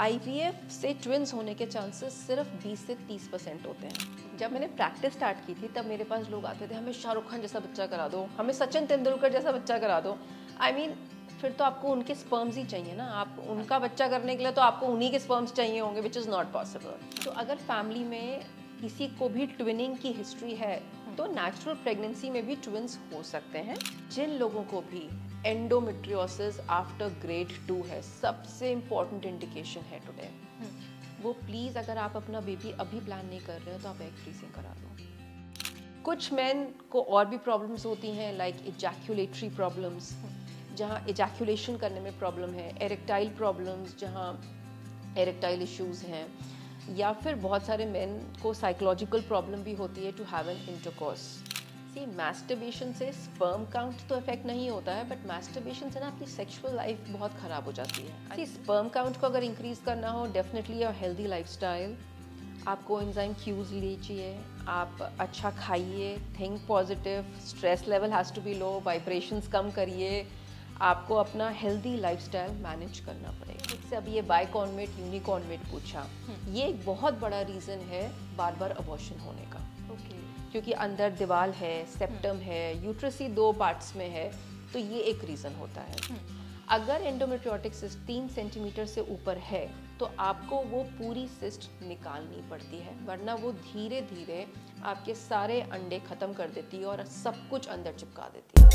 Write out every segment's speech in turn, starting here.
IVF से twins होने के चांसेस सिर्फ 20 से 30% होते हैं। जब मैंने प्रैक्टिस स्टार्ट की थी तब मेरे पास लोग आते थे, हमें शाहरुख खान जैसा बच्चा करा दो, हमें सचिन तेंदुलकर जैसा बच्चा करा दो। I mean, फिर तो आपको उनके स्पर्म्स ही चाहिए ना, आप उनका बच्चा करने के लिए तो आपको उन्हीं के स्पर्म्स चाहिए होंगे, विच इज़ नॉट पॉसिबल। तो अगर फैमिली में किसी को भी ट्विनिंग की हिस्ट्री है तो नेचुरल प्रेगनेंसी में भी ट्विन्स हो सकते हैं। जिन लोगों को भी एंडोमेट्रियोसिस आफ्टर ग्रेड 2 है, सबसे इम्पॉर्टेंट इंडिकेशन है टुडे, वो प्लीज़ अगर आप अपना बेबी अभी प्लान नहीं कर रहे हो तो आप एग फ्रीजिंग करा दो। कुछ मैन को और भी प्रॉब्लम्स होती हैं, लाइक इजैक्यूलेटरी प्रॉब्लम्स जहाँ इजैक्यूलेशन करने में प्रॉब्लम है, एरेक्टाइल प्रॉब्लम्स जहाँ एरेक्टाइल इश्यूज़ हैं, या फिर बहुत सारे मेन को साइकोलॉजिकल प्रॉब्लम भी होती है to have an intercourse. See, masturbation से स्पर्म काउंट तो इफेक्ट नहीं होता है, बट मैस्टरबेशन से ना आपकी सेक्सुअल लाइफ बहुत ख़राब हो जाती है। सी, स्पर्म काउंट को अगर इंक्रीज़ करना हो, डेफिनेटली और हेल्दी लाइफस्टाइल, आपको एंजाइम क्यूज़ लीजिए, आप अच्छा खाइए, think positive, stress level has to be low, vibrations कम करिए, आपको अपना हेल्दी लाइफस्टाइल मैनेज करना पड़ेगा। इससे अभी ये बाइकॉन्वेट यूनिकॉन्वेट पूछा, ये एक बहुत बड़ा रीज़न है बार बार अबॉर्शन होने का। ओके, क्योंकि अंदर दीवाल है, सेप्टम है, यूट्रस ही 2 पार्ट्स में है, तो ये एक रीज़न होता है। अगर एंडोमेट्रियोटिक सिस्ट 3 सेंटीमीटर से ऊपर है तो आपको वो पूरी सिस्ट निकालनी पड़ती है, वरना वो धीरे धीरे आपके सारे अंडे ख़त्म कर देती है और सब कुछ अंदर चिपका देती है।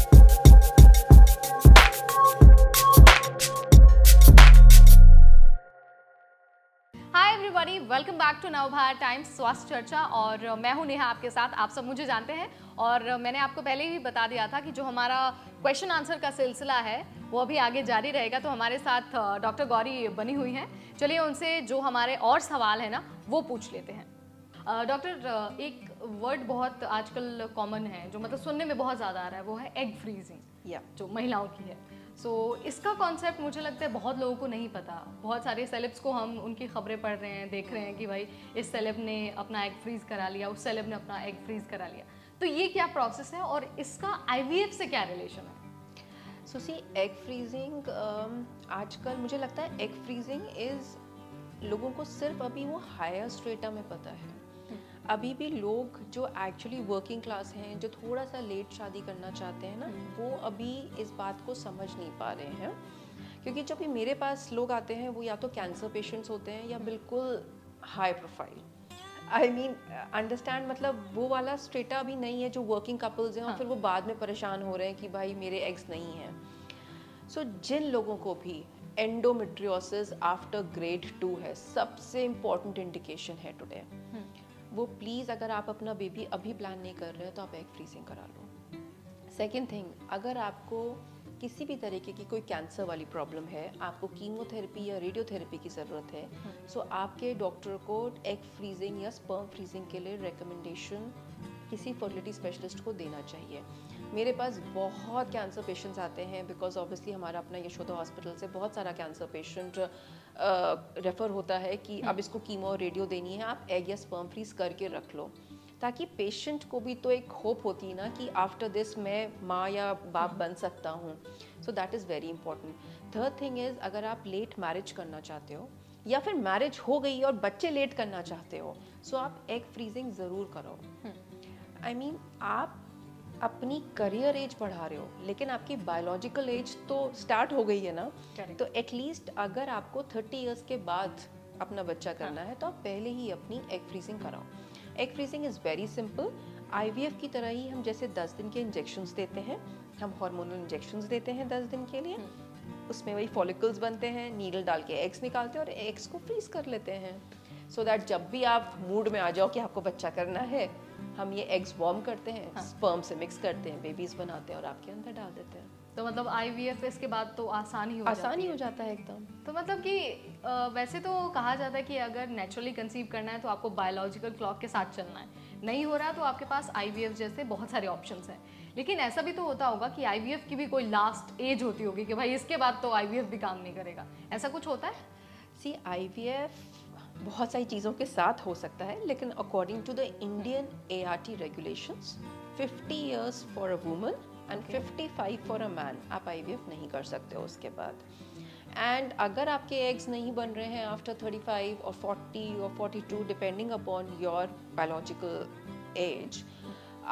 Hi everybody, welcome back to Navbharat Times स्वास्थ्य चर्चा, और मैं हूं नेहा आपके साथ। आप सब मुझे जानते हैं और मैंने आपको पहले ही बता दिया था कि जो हमारा क्वेश्चन आंसर का सिलसिला है वो अभी आगे जारी रहेगा। तो हमारे साथ डॉक्टर गौरी बनी हुई हैं, चलिए उनसे जो हमारे और सवाल है ना वो पूछ लेते हैं। डॉक्टर, एक वर्ड बहुत आजकल कॉमन है जो मतलब सुनने में बहुत ज़्यादा आ रहा है, वो है एग फ्रीजिंग, या जो महिलाओं की है। सो इसका कॉन्सेप्ट मुझे लगता है बहुत लोगों को नहीं पता। बहुत सारे सेलेब्स को हम उनकी खबरें पढ़ रहे हैं, देख रहे हैं कि भाई इस सेलेब ने अपना एग फ्रीज करा लिया, उस सेलेब ने अपना एग फ्रीज करा लिया। तो ये क्या प्रोसेस है और इसका आईवीएफ से क्या रिलेशन है? सो सी, एग फ्रीजिंग आजकल मुझे लगता है एग फ्रीजिंग इज़ लोगों को सिर्फ अभी वो हायर स्ट्रेटा में पता है। अभी भी लोग जो एक्चुअली वर्किंग क्लास हैं, जो थोड़ा सा लेट शादी करना चाहते हैं ना, वो अभी इस बात को समझ नहीं पा रहे हैं। क्योंकि जब भी मेरे पास लोग आते हैं वो या तो कैंसर पेशेंट्स होते हैं या बिल्कुल high profile, I mean understand, मतलब वो वाला स्ट्रेटा अभी नहीं है जो वर्किंग कपल्स हैं और फिर वो बाद में परेशान हो रहे हैं कि भाई मेरे एग्स नहीं हैं। सो जिन लोगों को भी एंडोमेट्रियोसिस आफ्टर ग्रेड 2 है, सबसे इम्पॉर्टेंट इंडिकेशन है टुडे, वो प्लीज़ अगर आप अपना बेबी अभी प्लान नहीं कर रहे हो तो आप एग फ्रीजिंग करा लो। सेकेंड थिंग, अगर आपको किसी भी तरीके की कोई कैंसर वाली प्रॉब्लम है, आपको कीमोथेरेपी या रेडियोथेरेपी की ज़रूरत है, सो आपके डॉक्टर को एग फ्रीजिंग या स्पर्म फ्रीजिंग के लिए रिकमेंडेशन किसी फर्टिलिटी स्पेशलिस्ट को देना चाहिए। मेरे पास बहुत कैंसर पेशेंट्स आते हैं, बिकॉज ऑब्वियसली हमारा अपना यशोदा हॉस्पिटल से बहुत सारा कैंसर पेशेंट रेफ़र होता है कि अब इसको कीमो और रेडियो देनी है, आप एग या स्पर्म फ्रीज करके रख लो, ताकि पेशेंट को भी तो एक होप होती है ना कि आफ्टर दिस मैं माँ या बाप बन सकता हूँ। So that is very important. Third thing is, अगर आप लेट मैरिज करना चाहते हो या फिर मैरिज हो गई और बच्चे लेट करना चाहते हो, सो आप एग फ्रीजिंग ज़रूर करो। I mean, आप अपनी करियर एज बढ़ा रहे हो लेकिन आपकी बायोलॉजिकल एज तो स्टार्ट हो गई है ना। Correct. तो एटलीस्ट अगर आपको 30 इयर्स के बाद अपना बच्चा करना है तो आप पहले ही अपनी एग फ्रीजिंग कराओ। Egg freezing is very simple. IVF की तरह ही हम जैसे 10 दिन के इंजेक्शंस देते हैं, हम हार्मोनल इंजेक्शंस देते हैं 10 दिन के लिए। उसमें वही फॉलिकल्स बनते हैं, नीडल डाल के एग्स निकालते हैं और एग्स को फ्रीज कर लेते हैं, सो दैट जब भी आप मूड में आ जाओ कि आपको बच्चा करना है, हम ये एग्स वार्म करते हैं, स्पर्म से मिक्स करते हैं, बेबीज बनाते हैं और आपके अंदर डाल देते हैं। तो मतलब आईवीएफ इसके बाद तो आसान ही हो जाता है एकदम। तो मतलब कि वैसे तो कहा जाता है कि अगर नेचुरली कंसीव करना है तो आपको बायोलॉजिकल क्लॉक के साथ चलना है, नहीं हो रहा तो आपके पास आईवीएफ जैसे बहुत सारे ऑप्शंस हैं। लेकिन ऐसा भी तो होता होगा कि आईवीएफ की भी कोई लास्ट एज होती होगी कि भाई इसके बाद तो आईवीएफ भी काम नहीं करेगा, ऐसा कुछ होता है? सी, आईवीएफ बहुत सारी चीज़ों के साथ हो सकता है, लेकिन according to the Indian ART regulations 50 years for a woman and 55 for a man आप आईवीएफ नहीं कर सकते हो उसके बाद। एंड अगर आपके एग्स नहीं बन रहे हैं आफ्टर 35 और 40 और 42 depending upon your biological age,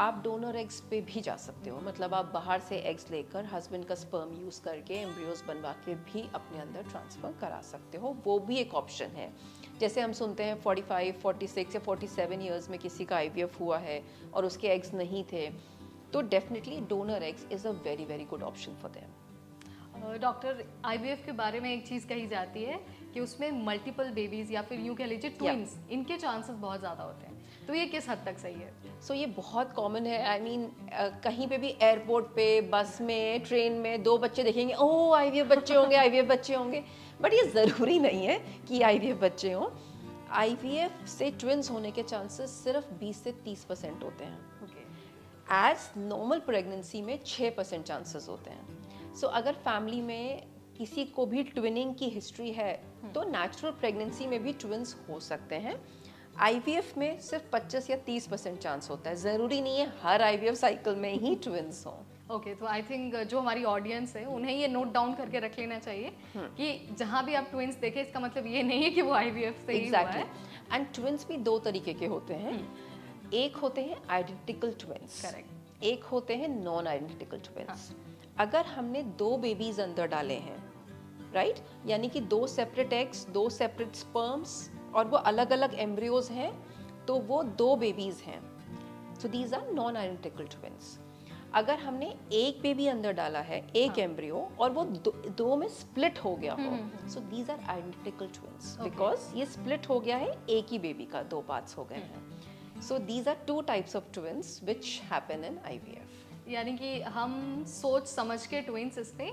आप डोनर एग्स पे भी जा सकते हो. मतलब आप बाहर से एग्स लेकर हस्बैंड का स्पर्म यूज़ करके एम्ब्रियोज बनवा के भी अपने अंदर ट्रांसफ़र करा सकते हो. वो भी एक ऑप्शन है. जैसे हम सुनते हैं 45, 46 या 47 ईयर्स में किसी का आईवीएफ हुआ है और उसके एग्स नहीं थे, तो definitely donor eggs is a very very good option for them. Doctor, IVF के बारे में एक चीज़ कही जाती है कि उसमें मल्टीपल बेबीज़ या फिर यूँ कह लीजिए ट्विंस, इनके चांसेस बहुत ज़्यादा होते हैं, तो ये किस हद तक सही है? सो ये बहुत कॉमन है. आई मीन कहीं पे भी, एयरपोर्ट पे, बस में, ट्रेन में दो बच्चे देखेंगे, ओह आईवीएफ बच्चे होंगे, आईवीएफ बच्चे होंगे. बट ये ज़रूरी नहीं है कि आईवीएफ बच्चे हों. आईवीएफ से ट्विंस होने के चांसेस सिर्फ 20 से 30% होते हैं. एज नॉर्मल प्रेगनेंसी में 6% चांसेस होते हैं. सो अगर फैमिली में किसी को भी ट्विनिंग की हिस्ट्री है तो नेचुरल प्रेगनेंसी में भी ट्विन्स हो सकते हैं. आईवीएफ में सिर्फ 25 या 30% चांस होता है. ज़रूरी नहीं है हर आईवीएफ साइकिल में ही ट्विन्स हों. ओके, तो आई थिंक जो हमारी ऑडियंस है उन्हें ये नोट डाउन करके रख लेना चाहिए कि जहाँ भी आप ट्विन्स देखें इसका मतलब ये नहीं है कि वो आईवीएफ से ही हुआ है. एंड ट्विन्स भी दो तरीके के होते हैं. एक होते हैं आइडेंटिकल ट्विन्स, करेक्ट, एक होते हैं नॉन आइडेंटिकल ट्विन्स. अगर हमने दो बेबीज अंदर डाले हैं, राइट, यानी कि दो सेपरेट एग्स, दो सेपरेट स्पर्म्स और वो अलग अलग एम्ब्रियोज हैं, तो वो दो बेबीज हैं. So these are non identical twins. अगर हमने एक बेबी अंदर डाला है, एक एम्ब्रियो, और वो दो में स्प्लिट हो गया हो, so these are identical twins, because ये स्प्लिट हो गया है, एक ही बेबी का दो पार्ट्स हो गए हैं. So these are two types of twins which happen in IVF. यानी कि हम सोच समझ के ट्विन्स इसमें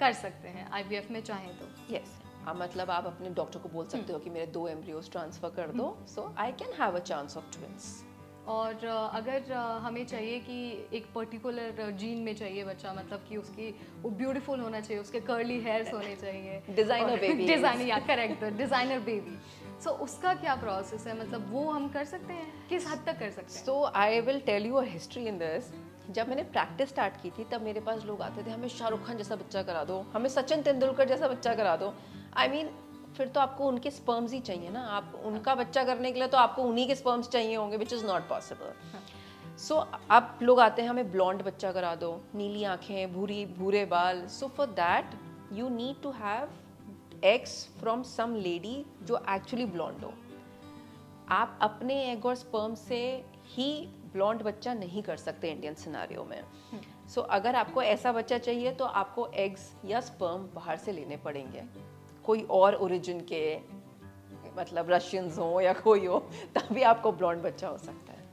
कर सकते हैं आईवीएफ में चाहें तो. यस, हाँ, मतलब आप अपने डॉक्टर को बोल सकते हो कि मेरे दो एम्ब्रियोज ट्रांसफ़र कर दो, so I can have a chance of twins. और अगर हमें चाहिए कि एक पर्टिकुलर जीन में चाहिए बच्चा, मतलब कि उसकी वो ब्यूटीफुल होना चाहिए, उसके कर्ली हेयर्स होने चाहिए, designer baby, designer, correct, designer baby, so उसका क्या प्रोसेस है? मतलब वो हम कर सकते हैं, किस हद तक कर सकते हैं? So I will tell you a history in this. जब मैंने प्रैक्टिस स्टार्ट की थी तब मेरे पास लोग आते थे, हमें शाहरुख खान जैसा बच्चा करा दो, हमें सचिन तेंदुलकर जैसा बच्चा करा दो. आई मीन फिर तो आपको उनके स्पर्म्स ही चाहिए ना. आप उनका बच्चा करने के लिए तो आपको उन्हीं के स्पर्म्स चाहिए होंगे, which is not possible. So अब लोग आते हैं, हमें ब्लॉन्ड बच्चा करा दो, नीली आँखें, भूरी, भूरे बाल. So for that you need to have eggs from some lady जो एक्चुअली ब्लॉन्ड हो. आप अपने एग और स्पर्म से ही ब्लॉन्ड बच्चा नहीं कर सकते इंडियन सिनारियो में. सो अगर आपको ऐसा बच्चा चाहिए तो आपको एग्स या स्पर्म बाहर से लेने पड़ेंगे, कोई और ओरिजिन के, मतलब रशियंस हो या कोई हो, तभी आपको ब्लॉन्ड बच्चा हो सकता है.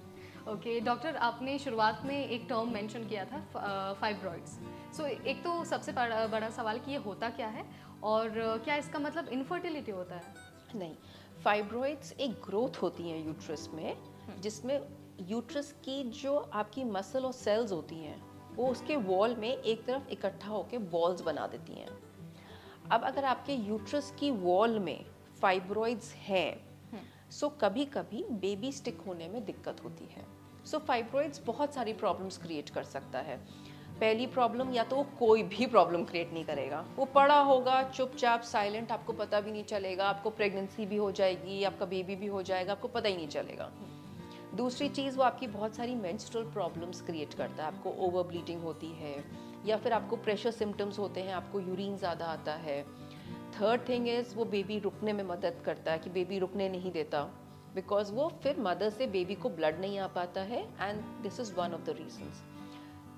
ओके डॉक्टर, आपने शुरुआत में एक टर्म मेंशन किया था, फाइब्रॉइड्स. सो एक तो सबसे बड़ा सवाल कि ये होता क्या है और क्या इसका मतलब इनफर्टिलिटी होता है? नहीं, फाइब्रॉइड्स एक ग्रोथ होती है यूट्रस में, जिसमें यूट्रस की जो आपकी मसल और सेल्स होती हैं वो उसके वॉल में एक तरफ इकट्ठा होकर बॉल्स बना देती हैं. अब अगर आपके यूट्रस की वॉल में फाइब्रॉइड्स हैं, सो कभी कभी बेबी स्टिक होने में दिक्कत होती है. सो फाइब्रॉइड्स बहुत सारी प्रॉब्लम्स क्रिएट कर सकता है. पहली प्रॉब्लम, या तो वो कोई भी प्रॉब्लम क्रिएट नहीं करेगा, वो पड़ा होगा चुपचाप, साइलेंट, आपको पता भी नहीं चलेगा, आपको प्रेगनेंसी भी हो जाएगी, आपका बेबी भी हो जाएगा, आपको पता ही नहीं चलेगा. दूसरी चीज़, वो आपकी बहुत सारी मेंस्ट्रुअल प्रॉब्लम्स क्रिएट करता है. आपको ओवर ब्लीडिंग होती है, या फिर आपको प्रेशर सिम्टम्स होते हैं, आपको यूरिन ज़्यादा आता है. थर्ड थिंग इज़, वो बेबी रुकने में मदद करता है कि बेबी रुकने नहीं देता, बिकॉज वो फिर मदर से बेबी को ब्लड नहीं आ पाता है, and this is one of the reasons.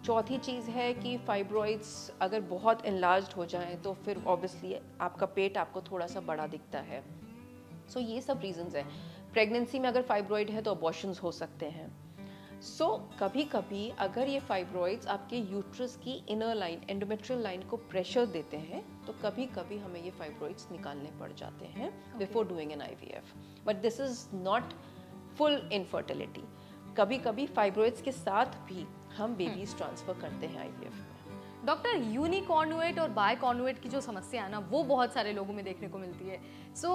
चौथी चीज़ है कि फाइब्रॉइड्स अगर बहुत एनलार्ज्ड हो जाएँ तो फिर ऑब्वियसली आपका पेट आपको थोड़ा सा बड़ा दिखता है. सो ये सब रीजंस हैं. प्रेगनेंसी में अगर फाइब्रॉइड है तो अबॉर्शंस हो सकते हैं. सो कभी कभी अगर ये फाइब्रॉइड्स आपके यूट्रस की इनर लाइन, एंडोमेट्रियल लाइन को प्रेशर देते हैं, तो कभी कभी हमें ये फाइब्रॉइड्स निकालने पड़ जाते हैं before doing an IVF. But this is not full infertility. कभी कभी फाइब्रॉइड्स के साथ भी हम बेबीज ट्रांसफ़र करते हैं आईवीएफ में. डॉक्टर, यूनिकॉर्नुएट और बायकॉर्नुएट की जो समस्या है ना, वो बहुत सारे लोगों में देखने को मिलती है. सो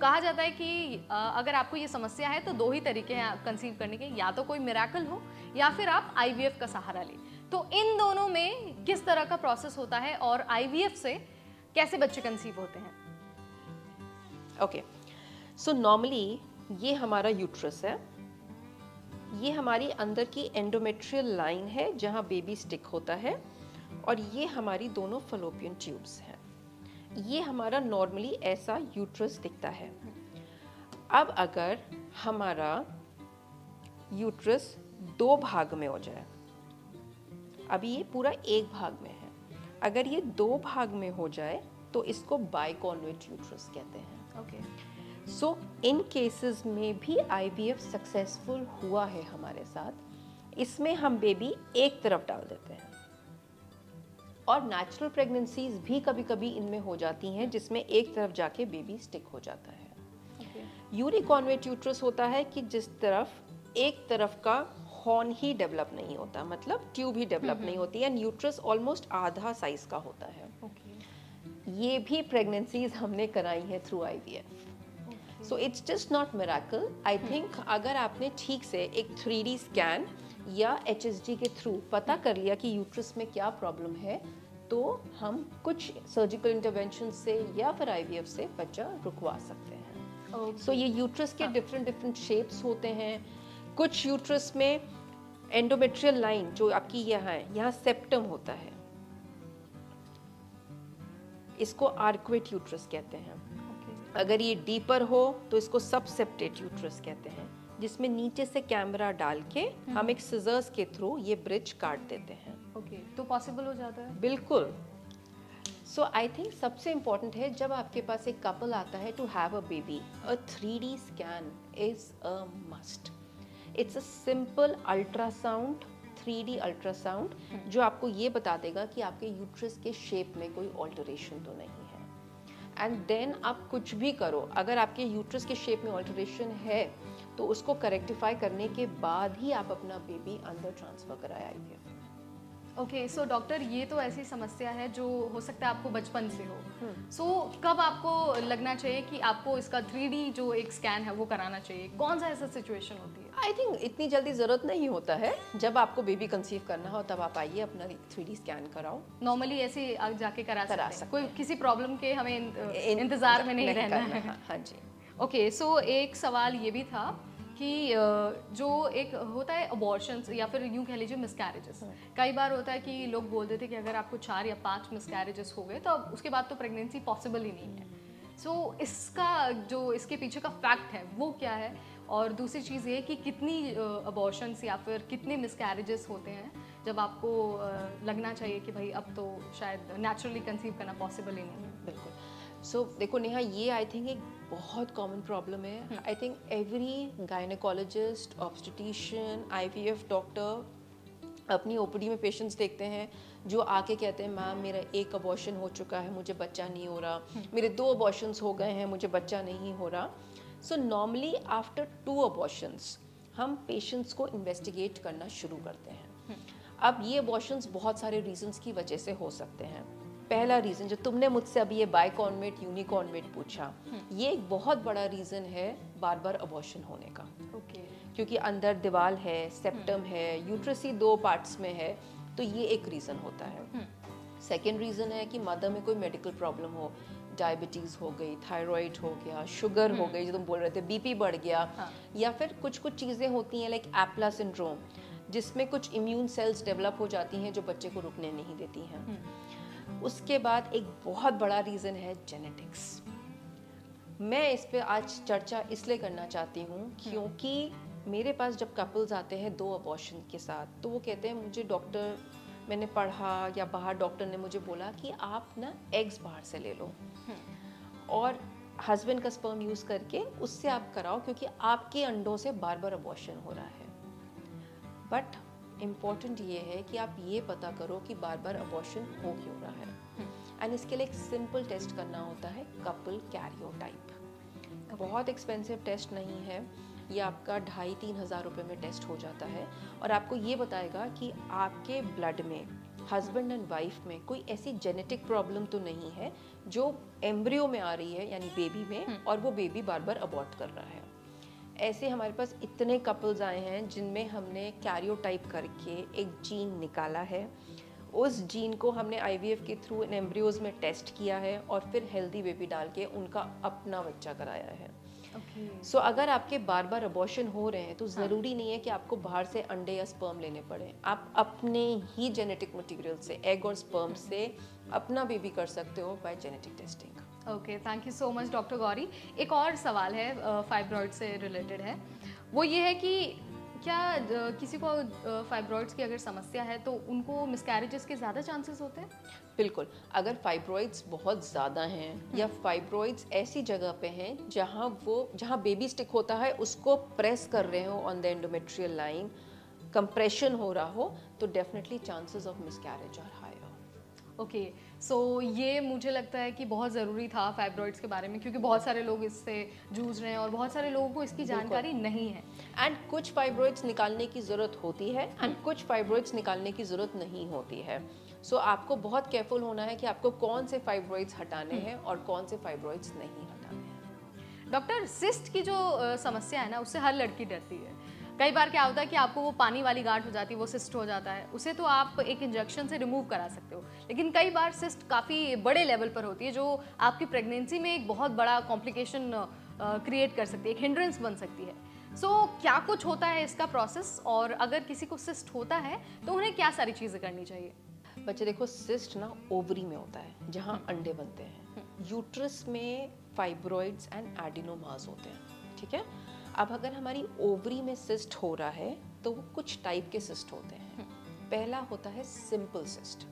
कहा जाता है कि अगर आपको ये समस्या है तो दो ही तरीके हैं कंसीव करने के, या तो कोई मिराकल हो या फिर आप आईवीएफ का सहारा लें. तो इन दोनों में किस तरह का प्रोसेस होता है और आईवीएफ से कैसे बच्चे कंसीव होते हैं? ओके, सो नॉर्मली ये हमारा यूट्रस है, ये हमारी अंदर की एंडोमेट्रियल लाइन है जहाँ बेबी स्टिक होता है, और ये हमारी दोनों फलोपियन ट्यूब्स हैं। ये हमारा नॉर्मली ऐसा यूट्रस दिखता है। अब अगर हमारा यूट्रस दो भाग में हो जाए, अभी ये पूरा एक भाग में है, अगर ये दो भाग में हो जाए तो इसको बाइकॉन्वेट यूट्रस कहते हैं। ओके, सो इन केसेस में भी आईवीएफ सक्सेसफुल हुआ है हमारे साथ। इसमें हम बेबी एक तरफ डाल देते हैं, और नेचुरल प्रेगनेंसीज भी कभी कभी इनमें हो जाती हैं जिसमें एक तरफ जाके बेबी स्टिक हो जाता है। यूनिकॉर्नुएट यूट्रस होता है कि जिस तरफ एक तरफ का हॉर्न ही डेवलप नहीं होता, मतलब ट्यूब ही डेवलप नहीं होती, एंड यूट्रस ऑलमोस्ट आधा साइज का होता है। ये भी प्रेगनेंसीज हमने कराई हैं through IVF. So it's just not miracle. I think अगर आपने ठीक से एक 3D स्कैन या HSG के थ्रू पता कर लिया कि यूट्रस में क्या प्रॉब्लम है, तो हम कुछ सर्जिकल इंटरवेंशन से या फिर आईवीएफ से बच्चा रुकवा सकते हैं। सो ये यूट्रस के डिफरेंट शेप्स होते हैं। कुछ यूट्रस में एंडोमेट्रियल लाइन जो आपकी यहाँ है, यहाँ सेप्टम होता है, इसको आर्कुएट यूट्रस कहते हैं। अगर ये डीपर हो तो इसको सबसेप्टेट यूट्रस कहते हैं, जिसमें नीचे से कैमरा डाल के हम एक सिजर्स के थ्रू ये ब्रिज काट देते हैं। ओके, तो पॉसिबल हो जाता है? बिल्कुल। सो आई थिंक सबसे इम्पॉर्टेंट है जब आपके पास एक कपल आता है to have a baby, a 3D scan is a must. It's a simple ultrasound, 3D ultrasound, जो आपको ये बता देगा कि आपके यूट्रस के शेप में कोई ऑल्टरेशन तो नहीं है। एंड देन आप कुछ भी करो, अगर आपके यूट्रस के शेप में ऑल्टरेशन है तो उसको करेक्टिफाई करने के बाद ही आप अपना बेबी अंदर ट्रांसफ़र कराया आइए। ओके, सो डॉक्टर, ये तो ऐसी समस्या है जो हो सकता है आपको बचपन से हो। सो कब आपको लगना चाहिए कि आपको इसका 3D जो एक स्कैन है वो कराना चाहिए? कौन सा ऐसा सिचुएशन होती है? आई थिंक इतनी जल्दी ज़रूरत नहीं होता है। जब आपको बेबी कंसीव करना हो तब आप आइए, अपना 3D स्कैन कराओ। नॉर्मली ऐसे आप जाके करा सकते हैं। कोई किसी प्रॉब्लम के हमें इंतज़ार में नहीं रहना है। हाँ जी। ओके, सो एक सवाल ये भी था कि जो एक होता है अबॉर्शन, या फिर यूँ कह लीजिए मिसकैरेजेस, कई बार होता है कि लोग बोल देते हैं कि अगर आपको 4 या 5 मिसकैरेजेस हो गए तो अब उसके बाद तो प्रेगनेंसी पॉसिबल ही नहीं है। सो इसका जो इसके पीछे का फैक्ट है वो क्या है? और दूसरी चीज़ ये कि कितनी अबॉर्शंस या फिर कितने मिसकैरेजेस होते हैं जब आपको लगना चाहिए कि भाई अब तो शायद नेचुरली कंसीव करना पॉसिबल ही नहीं है? बिल्कुल। सो देखो नेहा, ये आई थिंक एक बहुत कॉमन प्रॉब्लम है। I think every gynaecologist, obstetrician, IVF doctor अपनी ओपीडी में पेशेंट्स देखते हैं जो आके कहते हैं, मैम मेरा एक अबॉर्शन हो चुका है, मुझे बच्चा नहीं हो रहा, मेरे 2 अबॉर्शंस हो गए हैं, मुझे बच्चा नहीं हो रहा। सो नॉर्मली आफ्टर 2 अबॉर्शंस हम पेशेंट्स को इन्वेस्टिगेट करना शुरू करते हैं। अब ये अबॉर्शंस बहुत सारे रीजंस की वजह से हो सकते हैं। पहला रीज़न जो तुमने मुझसे अभी ये बाइकॉन्वेट, यूनिकॉन्वेट पूछा, ये एक बहुत बड़ा रीज़न है बार बार अबॉर्शन होने का। ओके, क्योंकि अंदर दीवाल है, सेप्टम है, यूट्रस ही 2 पार्ट्स में है, तो ये एक रीज़न होता है। सेकेंड रीज़न है कि मदर में कोई मेडिकल प्रॉब्लम हो, डायबिटीज़ हो गई, थायराइड हो गया, शुगर हो गई जो तुम बोल रहे थे, बीपी बढ़ गया, या फिर कुछ चीज़ें होती हैं लाइक एप्ला सिंड्रोम, जिसमें कुछ इम्यून सेल्स डेवलप हो जाती हैं जो बच्चे को रुकने नहीं देती हैं। उसके बाद एक बहुत बड़ा रीज़न है जेनेटिक्स। मैं इस पे आज चर्चा इसलिए करना चाहती हूँ क्योंकि मेरे पास जब कपल्स आते हैं 2 अबॉर्शन के साथ, तो वो कहते हैं मुझे डॉक्टर, मैंने पढ़ा या बाहर डॉक्टर ने मुझे बोला कि आप ना एग्स बाहर से ले लो और हस्बैंड का स्पर्म यूज़ करके उससे आप कराओ, क्योंकि आपके अंडों से बार बार अबॉर्शन हो रहा है। बट इम्पॉर्टेंट ये है कि आप ये पता करो कि बार बार अबॉर्शन हो क्यों रहा है। एंड इसके लिए एक सिंपल टेस्ट करना होता है, कपल कैरियोटाइप। बहुत एक्सपेंसिव टेस्ट नहीं है, ये आपका 2500-3000 रुपये में टेस्ट हो जाता है, और आपको ये बताएगा कि आपके ब्लड में हस्बैंड एंड वाइफ में कोई ऐसी जेनेटिक प्रॉब्लम तो नहीं है जो एम्ब्रियो में आ रही है, यानी बेबी में, और वो बेबी बार बार अबॉर्ट कर रहा है। ऐसे हमारे पास इतने कपल्स आए हैं जिनमें हमने कैरियोटाइप करके एक जीन निकाला है, उस जीन को हमने IVF के थ्रू इन एम्ब्रियोज में टेस्ट किया है और फिर हेल्दी बेबी डाल के उनका अपना बच्चा कराया है। सो अगर आपके बार बार अबॉर्शन हो रहे हैं तो ज़रूरी नहीं है कि आपको बाहर से अंडे या स्पर्म लेने पड़े, आप अपने ही जेनेटिक मटेरियल से, एग और स्पर्म से अपना बेबी कर सकते हो by genetic testing. Okay, thank you so much doctor Gauri. एक और सवाल है फाइब्रॉइड से रिलेटेड है, वो ये है कि क्या किसी को फाइब्रॉइड्स की अगर समस्या है तो उनको मिसकैरेजेस के ज़्यादा चांसेस होते हैं? बिल्कुल, अगर फाइब्रॉइड्स बहुत ज़्यादा हैं या फाइब्रॉइड्स ऐसी जगह पे हैं जहाँ बेबी स्टिक होता है उसको प्रेस कर रहे हो on the endometrial line, compression हो रहा हो, तो definitely chances of miscarriage are higher. Okay, so ये मुझे लगता है कि बहुत ज़रूरी था फाइब्रॉइड्स के बारे में, क्योंकि बहुत सारे लोग इससे जूझ रहे हैं और बहुत सारे लोगों को इसकी जानकारी नहीं है। एंड कुछ फाइब्रॉइड्स निकालने की ज़रूरत होती है एंड कुछ फाइब्रॉइड्स निकालने की ज़रूरत नहीं होती है। सो आपको बहुत केयरफुल होना है कि आपको कौन से फाइब्रॉइड्स हटाने हैं और कौन से फाइब्रॉइड्स नहीं हटाने हैं। डॉक्टर, सिस्ट की जो समस्या है ना, उससे हर लड़की डरती है। कई बार क्या होता है कि आपको वो पानी वाली गांठ हो जाती है, वो सिस्ट हो जाता है, उसे तो आप एक इंजेक्शन से रिमूव करा सकते हो, लेकिन कई बार सिस्ट काफ़ी बड़े लेवल पर होती है जो आपकी प्रेगनेंसी में एक बहुत बड़ा कॉम्प्लिकेशन क्रिएट कर सकती है, एक हिंड्रेंस बन सकती है। सो क्या कुछ होता है इसका प्रोसेस, और अगर किसी को सिस्ट होता है तो उन्हें क्या सारी चीज़ें करनी चाहिए? बच्चे देखो, सिस्ट ना ओवरी में होता है जहाँ अंडे बनते हैं, यूट्रस में फाइब्रॉइड्स एंड एडिनोमास होते हैं, ठीक है। अब अगर हमारी ओवरी में सिस्ट हो रहा है तो वो कुछ टाइप के सिस्ट होते हैं। पहला होता है सिंपल सिस्ट,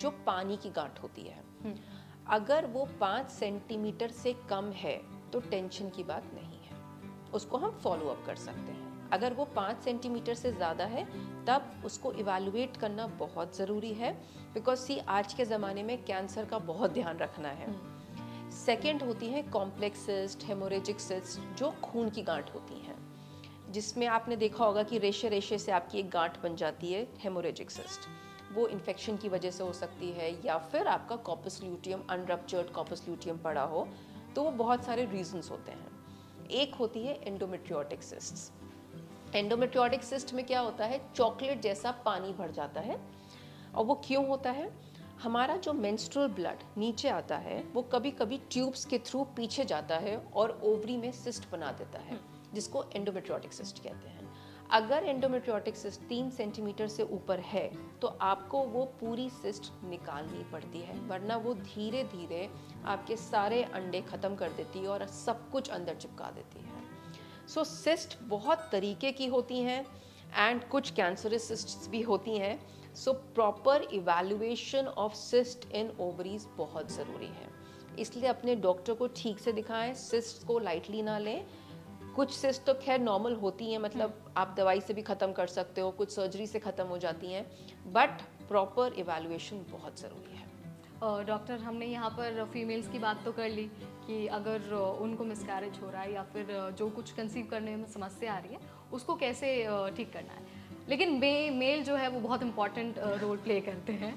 जो पानी की गांठ होती है। अगर वो 5 सेंटीमीटर से कम है तो टेंशन की बात नहीं है, उसको हम फॉलो अप कर सकते हैं। अगर वो 5 सेंटीमीटर से ज़्यादा है तब उसको इवैल्यूएट करना बहुत ज़रूरी है, बिकॉज सी आज के ज़माने में कैंसर का बहुत ध्यान रखना है। सेकेंड होती है कॉम्प्लेक्स सिस्ट, हेमोरेजिक सिस्ट, जो खून की गांठ होती हैं, जिसमें आपने देखा होगा कि रेशे रेशे से आपकी एक गांठ बन जाती है, हेमोरेजिक सिस्ट। वो इन्फेक्शन की वजह से हो सकती है या फिर आपका corpus luteum, unruptured corpus luteum पड़ा हो, तो वो बहुत सारे रीजंस होते हैं। एक होती है एंडोमेट्रियोटिक सिस्ट। एंडोमेट्रियोटिक सिस्ट में क्या होता है, चॉकलेट जैसा पानी भर जाता है, और वो क्यों होता है, हमारा जो मेंस्ट्रुअल ब्लड नीचे आता है वो कभी कभी ट्यूब्स के थ्रू पीछे जाता है और ओवरी में सिस्ट बना देता है, जिसको एंडोमेट्रियोटिक सिस्ट कहते हैं। अगर एंडोमेट्रियोटिक सिस्ट 3 सेंटीमीटर से ऊपर है तो आपको वो पूरी सिस्ट निकालनी पड़ती है, वरना वो धीरे धीरे आपके सारे अंडे ख़त्म कर देती है और सब कुछ अंदर चिपका देती है। सो सिस्ट बहुत तरीके की होती हैं एंड कुछ कैंसरस सिस्ट्स भी होती हैं। So proper evaluation of cyst in ovaries बहुत ज़रूरी है, इसलिए अपने डॉक्टर को ठीक से दिखाएं, सिस्ट को लाइटली ना लें। कुछ सिस्ट तो खैर नॉर्मल होती हैं, मतलब आप दवाई से भी ख़त्म कर सकते हो, कुछ सर्जरी से ख़त्म हो जाती हैं, बट प्रॉपर इवैल्यूएशन बहुत ज़रूरी है। डॉक्टर, हमने यहाँ पर फीमेल्स की बात तो कर ली कि अगर उनको मिसकैरेज हो रहा है या फिर जो कुछ कंसीव करने में समस्या आ रही है उसको कैसे ठीक करना है, लेकिन मेल जो है वो बहुत इम्पॉर्टेंट रोल प्ले करते हैं।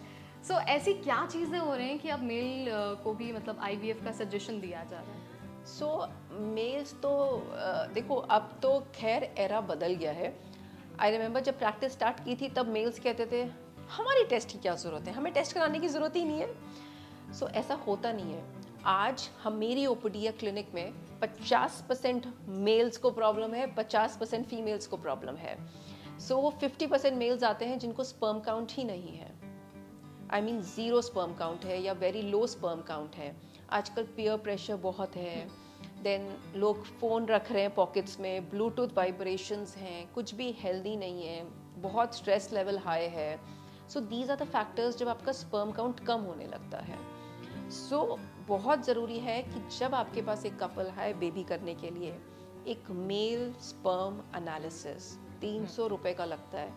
सो ऐसी क्या चीज़ें हो रही हैं कि अब मेल को भी मतलब IVF का सजेशन दिया जा रहा है? सो मेल्स तो देखो, अब तो खैर एरा बदल गया है। आई रिमेंबर जब प्रैक्टिस स्टार्ट की थी तब मेल्स कहते थे हमारी टेस्ट की क्या ज़रूरत है, हमें टेस्ट कराने की ज़रूरत ही नहीं है। सो ऐसा होता नहीं है। आज हम मेरी OPD या क्लिनिक में 50% मेल्स को प्रॉब्लम है, 50% फीमेल्स को प्रॉब्लम है। सो वो 50% मेल्स आते हैं जिनको स्पर्म काउंट ही नहीं है, I mean zero sperm count है या वेरी लो स्पर्म काउंट है। आजकल पीयर प्रेशर बहुत है, देन लोग फ़ोन रख रहे हैं पॉकेट्स में, ब्लूटूथ वाइब्रेशंस हैं, कुछ भी हेल्दी नहीं है, बहुत स्ट्रेस लेवल हाई है। So these are the factors जब आपका स्पर्म काउंट कम होने लगता है। सो बहुत ज़रूरी है कि जब आपके पास एक कपल है बेबी करने के लिए, एक मेल स्पर्म एनालिसिस 300 रुपये का लगता है,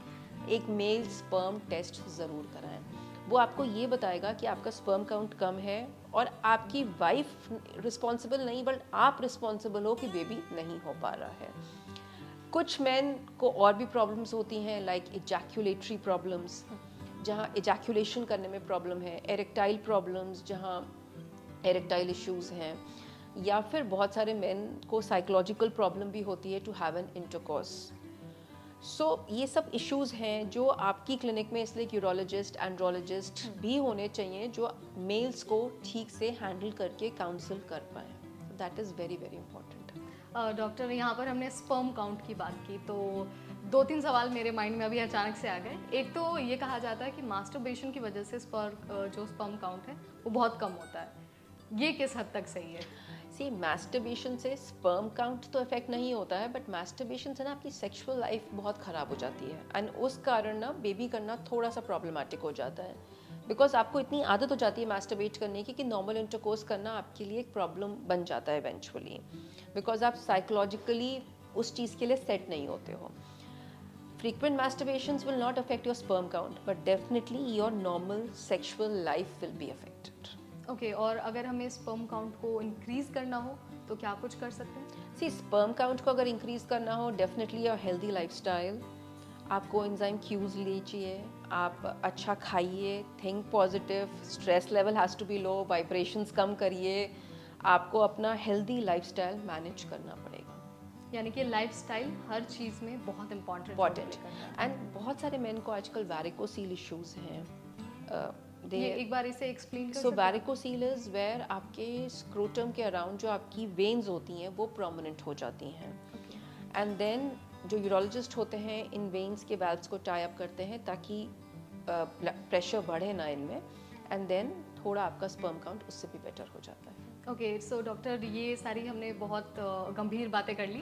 एक मेल स्पर्म टेस्ट ज़रूर कराएं। वो आपको ये बताएगा कि आपका स्पर्म काउंट कम है और आपकी वाइफ रिस्पॉन्सिबल नहीं, बट आप रिस्पॉन्सिबल हो कि बेबी नहीं हो पा रहा है। कुछ मेन को और भी प्रॉब्लम्स होती हैं, लाइक इजैक्यूलेटरी प्रॉब्लम्स, जहाँ इजैक्यूलेशन करने में प्रॉब्लम है, एरेक्टाइल प्रॉब्लम्स, जहाँ एरेक्टाइल इश्यूज़ हैं, या फिर बहुत सारे मेन को साइकोलॉजिकल प्रॉब्लम भी होती है to have an intercourse. So ये सब इश्यूज़ हैं जो आपकी क्लिनिक में इसलिए यूरोलॉजिस्ट एंड्रोलॉजिस्ट भी होने चाहिए जो मेल्स को ठीक से हैंडल करके काउंसिल कर पाएँ. That is very very important. Doctor यहाँ पर हमने स्पर्म काउंट की बात की तो 2-3 सवाल मेरे माइंड में अभी अचानक से आ गए. एक तो ये कहा जाता है कि मास्टरबेशन की वजह से जो स्पर्म काउंट है वो बहुत कम होता है, ये किस हद तक सही है? सी मास्टरबेशन से स्पर्म काउंट तो इफेक्ट नहीं होता है बट मास्टरबेशन से ना आपकी सेक्सुअल लाइफ बहुत ख़राब हो जाती है एंड उस कारण ना बेबी करना थोड़ा सा प्रॉब्लमेटिक हो जाता है बिकॉज आपको इतनी आदत हो जाती है मास्टरबेट करने की कि नॉर्मल इंटरकोर्स करना आपके लिए एक प्रॉब्लम बन जाता है इवेंचुअली बिकॉज आप साइकोलॉजिकली उस चीज़ के लिए सेट नहीं होते हो. Frequent masturbations will not affect your sperm count, but definitely your normal sexual life will be affected. Okay, और अगर हमें sperm count को increase करना हो तो क्या कुछ कर सकते हैं? See, sperm count को अगर increase करना हो definitely your healthy lifestyle. आपको enzyme cues लीजिए, आप अच्छा खाइए, think positive, stress level has to be low, vibrations कम करिए, आपको अपना healthy lifestyle manage करना पड़ेगा. यानी कि लाइफस्टाइल हर चीज़ में बहुत इम्पॉर्टेंट एंड बहुत सारे मेन को आजकल वैरिकोसील इश्यूज हैं. एक बार इसे एक्सप्लेन कर. सो वैरिकोसील इज वेयर आपके स्क्रोटम के अराउंड जो आपकी वेन्स होती हैं वो प्रोमिनेंट हो जाती हैं एंड देन जो यूरोलॉजिस्ट होते हैं इन वेन्स के वाल्व्स को टाई अप करते हैं ताकि प्रेशर बढ़े ना इनमें एंड देन थोड़ा आपका स्पर्म काउंट उससे भी बेटर हो जाता है. ओके सो डॉक्टर ये सारी हमने बहुत गंभीर बातें कर ली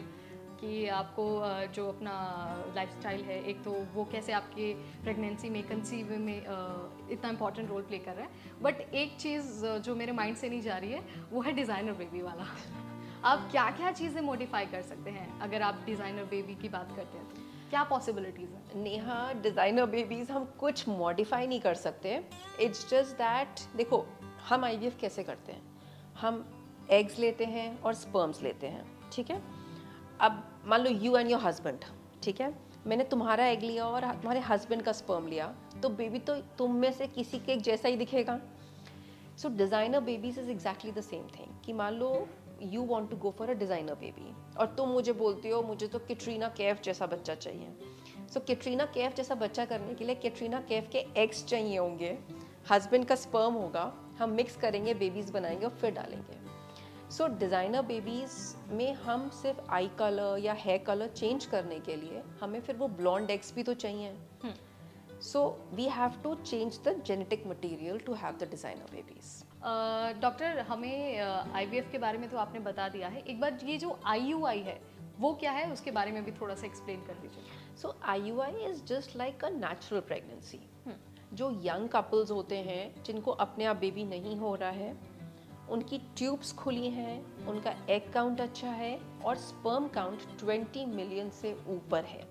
कि आपको जो अपना लाइफस्टाइल है एक तो वो कैसे आपके प्रेगनेंसी में कंसीव में इतना इम्पॉर्टेंट रोल प्ले कर रहा है बट एक चीज़ जो मेरे माइंड से नहीं जा रही है वो है डिज़ाइनर बेबी वाला. आप क्या क्या चीज़ें मॉडिफाई कर सकते हैं अगर आप डिज़ाइनर बेबी की बात करते हैं तो क्या पॉसिबिलिटीज़ हैं? नेहा डिज़ाइनर बेबीज़ हम कुछ मॉडिफाई नहीं कर सकते. इट्स जस्ट दैट देखो हम आईवीएफ कैसे करते हैं, हम एग्स लेते हैं और स्पर्म्स लेते हैं ठीक है. अब मान लो यू एंड योर हस्बैंड ठीक है, मैंने तुम्हारा एग लिया और तुम्हारे हस्बैंड का स्पर्म लिया तो बेबी तो तुम में से किसी के एक जैसा ही दिखेगा. So designer babies is exactly the same thing कि मान लो you want to go for a designer baby और तुम मुझे बोलते हो मुझे तो कैटरीना कैफ जैसा बच्चा चाहिए. सो कैटरीना कैफ जैसा बच्चा करने के लिए कैटरीना कैफ के एग्स चाहिए होंगे, हस्बैंड का स्पर्म होगा, हम मिक्स करेंगे बेबीज़ बनाएंगे और फिर डालेंगे. सो डिज़ाइनर बेबीज़ में हम सिर्फ आई कलर या हेयर कलर चेंज करने के लिए हमें फिर वो ब्लॉन्ड एग्स भी तो चाहिए. So we have to change the genetic material to have the designer babies. Doctor हमें आईवीएफ के बारे में तो आपने बता दिया है, एक बार ये जो आईयूआई है वो क्या है उसके बारे में भी थोड़ा सा एक्सप्लेन कर दीजिए. So IUI is just like a natural pregnancy. जो यंग कपल्स होते हैं जिनको अपने आप बेबी नहीं हो रहा है, उनकी ट्यूब्स खुली हैं, उनका एग काउंट अच्छा है और स्पर्म काउंट 20 मिलियन से ऊपर है.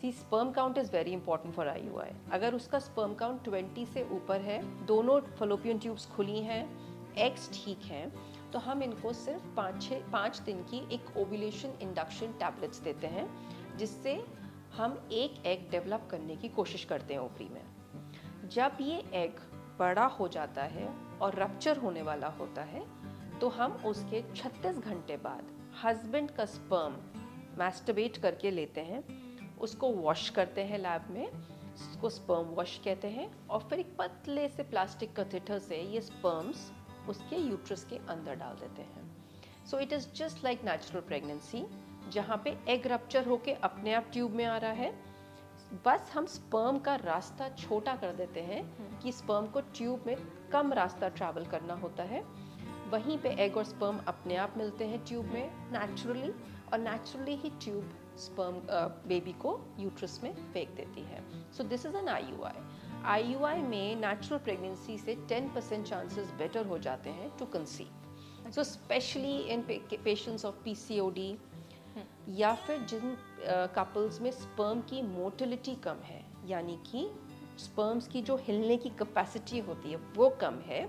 See sperm count is very important for IUI. अगर उसका स्पर्म काउंट 20 से ऊपर है, दोनों फलोपियन ट्यूब्स खुली हैं, एग्स ठीक हैं तो हम इनको सिर्फ 5 दिन की एक ओव्यूलेशन इंडक्शन टैबलेट्स देते हैं जिससे हम एक एग डेवलप करने की कोशिश करते हैं ओवरी में. जब ये एग बड़ा हो जाता है और रप्चर होने वाला होता है तो हम उसके 36 घंटे बाद हस्बैंड का स्पर्म मैस्टरबेट करके लेते हैं, उसको वॉश करते हैं लैब में, उसको स्पर्म वॉश कहते हैं और फिर एक पतले से प्लास्टिक कैथेटर से ये स्पर्म्स उसके यूट्रस के अंदर डाल देते हैं. So it is just like natural pregnancy जहाँ पे एग रप्चर होके अपने आप ट्यूब में आ रहा है, बस हम स्पर्म का रास्ता छोटा कर देते हैं कि स्पर्म को ट्यूब में कम रास्ता ट्रैवल करना होता है, वहीं पे एग और स्पर्म अपने आप मिलते हैं ट्यूब में नेचुरली और नेचुरली ही ट्यूब स्पर्म बेबी को यूट्रस में फेंक देती है. So this is an IUI. IUI में नेचुरल प्रेगनेंसी से 10% चांसेस बेटर हो जाते हैं to conceive. So specially in patients of PCOD या फिर जिन कपल्स में स्पर्म की मोटिलिटी कम है यानी कि स्पर्म्स की जो हिलने की कैपेसिटी होती है वो कम है,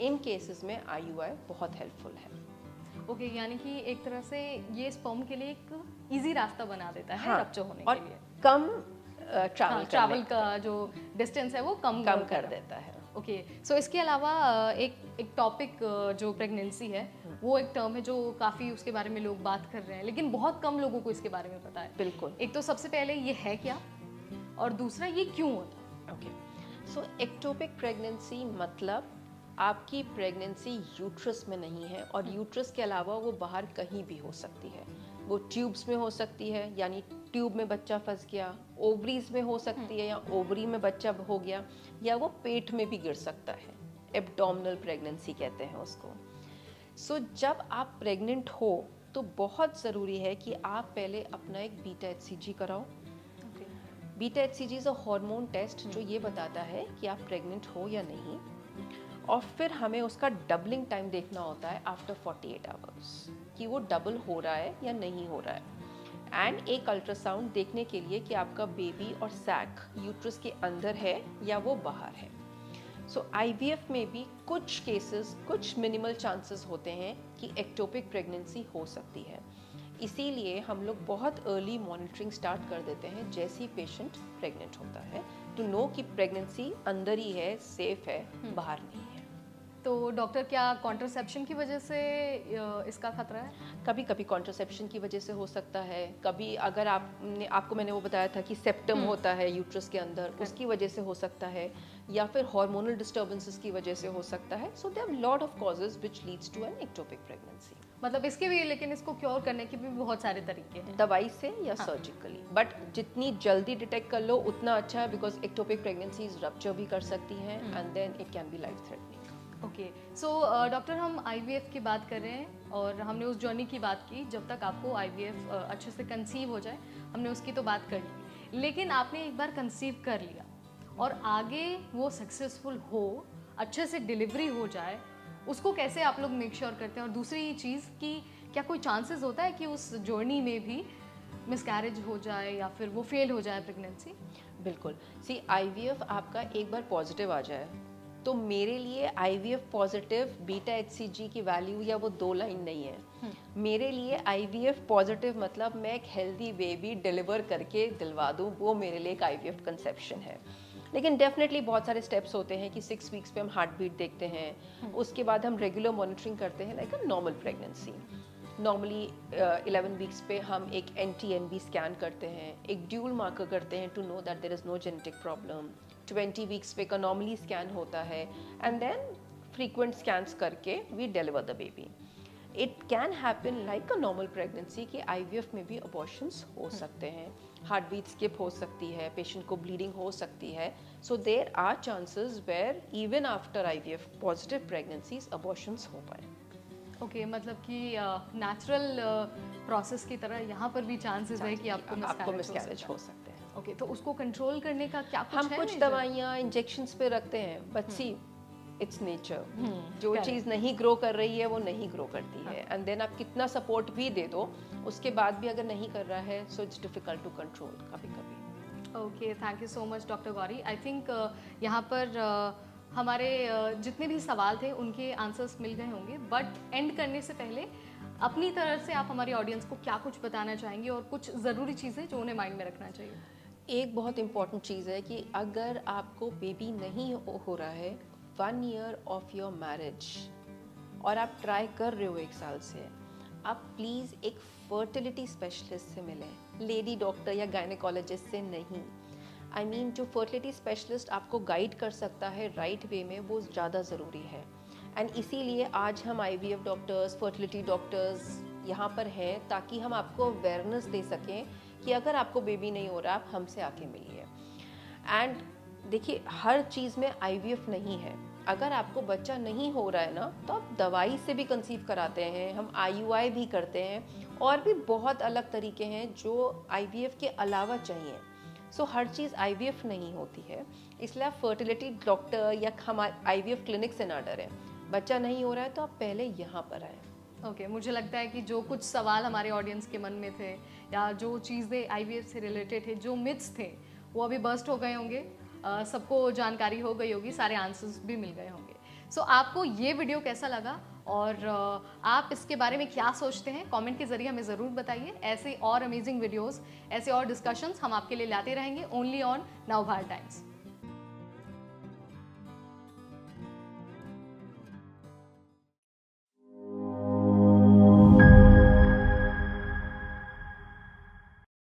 इन केसेस में आईयूआई बहुत हेल्पफुल है. ओके यानी कि एक तरह से ये स्पर्म के लिए एक इजी रास्ता बना देता है रप्चर होने के लिए, कम ट्रैवल का जो डिस्टेंस है वो कम कर देता है. ओके सो इसके अलावा एक टॉपिक जो प्रेगनेंसी है वो एक टर्म है जो काफ़ी उसके बारे में लोग बात कर रहे हैं, लेकिन बहुत कम लोगों को इसके बारे में पता है। बिल्कुल। एक तो सबसे पहले ये है क्या, और दूसरा ये क्यों होता है? ओके, सो एक्टोपिक प्रेगनेंसी मतलब आपकी प्रेगनेंसी यूट्रस में नहीं है, और यूट्रस के अलावा वो बाहर कहीं भी हो सकती है। वो ट्यूब्स में हो सकती है, यानी ट्यूब में बच्चा फंस गया, ओवरीज में हो सकती है या ओवरी में बच्चा हो गया, या वो पेट में भी गिर सकता है। एब्डोमिनल प्रेगनेंसी कहते हैं उसको। सो जब आप प्रेग्नेंट हो तो बहुत ज़रूरी है कि आप पहले अपना एक बीटा एचसीजी कराओ। Beta HCG is a hormone test जो ये बताता है कि आप प्रेग्नेंट हो या नहीं, और फिर हमें उसका डबलिंग टाइम देखना होता है आफ्टर 48 आवर्स कि वो डबल हो रहा है या नहीं हो रहा है, एंड एक अल्ट्रासाउंड देखने के लिए कि आपका बेबी और सैक यूट्रस के अंदर है या वो बाहर है। सो आईवीएफ में भी कुछ केसेस, कुछ मिनिमल चांसेस होते हैं कि एक्टोपिक प्रेगनेंसी हो सकती है, इसीलिए हम लोग बहुत अर्ली मॉनिटरिंग स्टार्ट कर देते हैं जैसे ही पेशेंट प्रेग्नेंट होता है, टू नो कि प्रेगनेंसी अंदर ही है, सेफ है, बाहर नहीं है। तो डॉक्टर, क्या कॉन्ट्रासेप्शन की वजह से इसका खतरा है? कभी कभी कॉन्ट्रासेप्शन की वजह से हो सकता है, कभी अगर आपने, आपको मैंने वो बताया था कि सेप्टम होता है यूट्रस के अंदर, उसकी वजह से हो सकता है, या फिर हार्मोनल डिस्टर्बेंसेस की वजह से हो सकता है। So there are lot of causes which leads to an ectopic pregnancy. मतलब इसके भी, लेकिन इसको क्योर करने के भी बहुत सारे तरीके हैं, दवाई से या सर्जिकली, बट जितनी जल्दी डिटेक्ट कर लो उतना अच्छा है, बिकॉज एक्टोपिक प्रेगनेंसीज रप्चर भी कर सकती हैं and then it can be life threatening. Okay, so doctor, हम आईवीएफ की बात कर रहे हैं और हमने उस जर्नी की बात की जब तक आपको आईवीएफ अच्छे से कंसीव हो जाए, हमने उसकी तो बात कर ली, लेकिन आपने एक बार कंसीव कर लिया और आगे वो सक्सेसफुल हो, अच्छे से डिलीवरी हो जाए, उसको कैसे आप लोग मेक श्योर करते हैं? और दूसरी चीज़ कि क्या कोई चांसेस होता है कि उस जर्नी में भी मिसकैरेज हो जाए या फिर वो फेल हो जाए प्रेगनेंसी? बिल्कुल। सी, आईवीएफ आपका एक बार पॉजिटिव आ जाए तो मेरे लिए आईवीएफ पॉजिटिव बीटा एचसीजी की वैल्यू या वो दो लाइन नहीं है। मेरे लिए आईवीएफ पॉजिटिव मतलब मैं एक हेल्दी बेबी डिलीवर करके दिलवा दूँ, वो मेरे लिए एक आईवीएफ कंसेप्शन है। लेकिन डेफिनेटली बहुत सारे स्टेप्स होते हैं कि 6 वीक्स पे हम हार्ट बीट देखते हैं, उसके बाद हम रेगुलर मॉनिटरिंग करते हैं like a normal pregnancy. Normally 11 weeks पे हम एक NT-NB स्कैन करते हैं, एक ड्यूल मार्कर करते हैं to know that there is no genetic problem. 20 weeks पे का नॉर्मली स्कैन होता है एंड देन फ्रीक्वेंट स्कैन्स करके we deliver the baby. It can happen like a normal pregnancy कि आईवीएफ में भी अबॉर्शंस हो सकते हैं, हार्ट बीट स्किप हो सकती है, पेशेंट को ब्लीडिंग हो सकती है। So there are chances where even after IVF positive pregnancies abortions हो पाए। ओके, मतलब कि नेचुरल प्रोसेस की तरह यहाँ पर भी चांसेस है कि आपको मिसकैरेज हो सकते हैं। ओके, तो उसको कंट्रोल करने का क्या कुछ है? हम कुछ दवाइयाँ इंजेक्शंस पे रखते हैं, बट सी इट्स नेचर, जो चीज़ नहीं ग्रो कर रही है वो नहीं ग्रो करती है, एंड देन आप कितना सपोर्ट भी दे दो उसके बाद भी अगर नहीं कर रहा है, so it's difficult to control कभी कभी। Okay, thank you so much doctor Gauri. I think यहाँ पर हमारे जितने भी सवाल थे उनके आंसर्स मिल गए होंगे, बट एंड करने से पहले अपनी तरफ से आप हमारी ऑडियंस को क्या कुछ बताना चाहेंगे और कुछ ज़रूरी चीज़ें जो उन्हें माइंड में रखना चाहिए? एक बहुत इंपॉर्टेंट चीज़ है कि अगर आपको बेबी नहीं हो रहा है 1 ईयर ऑफ योर मैरिज और आप ट्राई कर रहे हो 1 साल से, आप प्लीज़ एक फर्टिलिटी स्पेशलिस्ट से मिलें, लेडी डॉक्टर या गायनेकोलॉजिस्ट से नहीं। आई मीन, जो फर्टिलिटी स्पेशलिस्ट आपको गाइड कर सकता है राइट वे में वो ज़्यादा ज़रूरी है, एंड इसीलिए आज हम आईवीएफ डॉक्टर्स, फर्टिलिटी डॉक्टर्स यहाँ पर हैं ताकि हम आपको अवेयरनेस दे सकें कि अगर आपको बेबी नहीं हो रहा आप हमसे आके मिलिए। एंड देखिए, हर चीज़ में आईवीएफ नहीं है, अगर आपको बच्चा नहीं हो रहा है ना तो आप दवाई से भी कंसीव कराते हैं, हम IUI भी करते हैं, और भी बहुत अलग तरीके हैं जो आईवीएफ के अलावा चाहिए। सो हर चीज़ आईवीएफ नहीं होती है, इसलिए आप फर्टिलिटी डॉक्टर या हमारे आईवीएफ क्लिनिक से ना डरें। बच्चा नहीं हो रहा है तो आप पहले यहाँ पर आएँ। ओके, मुझे लगता है कि जो कुछ सवाल हमारे ऑडियंस के मन में थे या जो चीज़ें आईवीएफ से रिलेटेड है, जो मिथ्स थे वो अभी बस्ट हो गए होंगे, सबको जानकारी हो गई होगी, सारे आंसर्स भी मिल गए होंगे। सो आपको ये वीडियो कैसा लगा और आप इसके बारे में क्या सोचते हैं, कमेंट के ज़रिए हमें ज़रूर बताइए। ऐसे और अमेजिंग वीडियोस, ऐसे और डिस्कशंस हम आपके लिए लाते रहेंगे ओनली ऑन नवभारत टाइम्स।